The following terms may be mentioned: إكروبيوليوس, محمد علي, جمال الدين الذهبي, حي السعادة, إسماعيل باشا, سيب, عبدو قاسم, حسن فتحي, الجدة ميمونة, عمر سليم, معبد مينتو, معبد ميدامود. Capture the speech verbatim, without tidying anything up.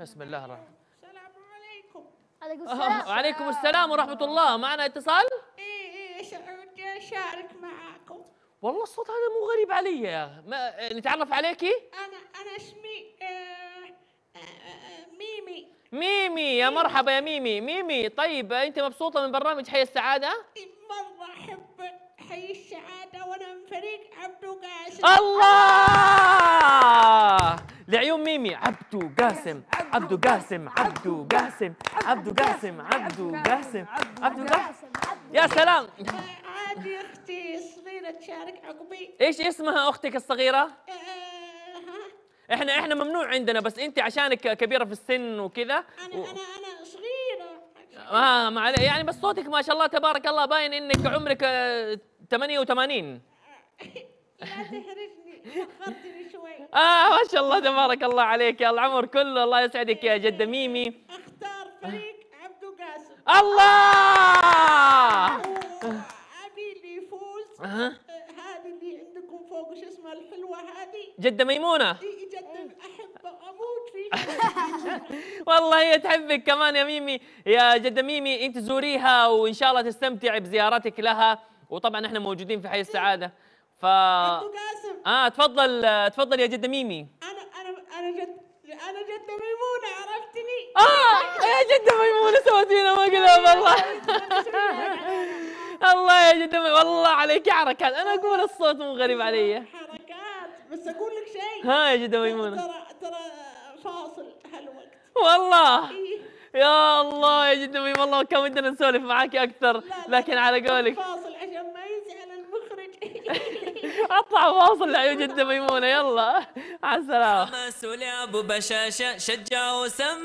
بسم الله الرحمن السلام عليكم. عليكم السلام. وعليكم السلام ورحمة الله. معنا اتصال؟ ايه ايه بدي اشارك معاكم. والله الصوت هذا مو غريب علي يا ما... نتعرف عليكي؟ انا انا اسمي آه... آه... ميمي. ميمي يا مرحبا يا ميمي. ميمي طيب انت مبسوطة من برنامج حي السعادة؟ مرة احب حي السعادة وانا من فريق عبدو قاسم. الله لعيون ميمي. عبدو قاسم عبدو قاسم عبدو قاسم عبدو قاسم عبدو قاسم عبدو قاسم. يا سلام. عادي اختي الصغيره تشارك عقبي. ايش اسمها اختك الصغيره؟ احنا احنا ممنوع عندنا بس انت عشانك كبيره في السن وكذا. انا انا انا صغيره. اه ما عليه يعني بس صوتك ما شاء الله تبارك الله باين انك عمرك ثمانية وثمانين. لا تهرجني فكرتني شوي. اه ما شاء الله تبارك الله عليك يا العمر كله. الله يسعدك يا جده ميمي. اختار فريق عبدو قاسم. الله ابي اللي يفوز. هذه اللي عندكم فوق شو اسمها الحلوه هذه؟ جده ميمونه. جده احب اموت فيها. والله هي تحبك كمان يا ميمي يا جده ميمي. انت زوريها وان شاء الله تستمتعي بزيارتك لها، وطبعا احنا موجودين في حي السعاده. ف عبدو قاسم اه تفضل تفضل يا جده ميمي. انا انا انا جد انا جده ميمونه عرفتني. اه يا جده ميمونه سوت لنا مقلب. والله الله يا جده والله عليك حركات. انا اقول الصوت مو غريب علي. حركات بس اقول لك شيء. ها يا جده ميمونه ترى ترى فاصل هالوقت. والله يا الله يا جده ميمونه والله كان ودنا نسولف معاكي اكثر لكن على قولك فاصل عشان ما يزعل المخرج. اطلع واصل لعيون جده ميمونه. يلا على السلامه. حماس لعب بشاشه شجع وسمع.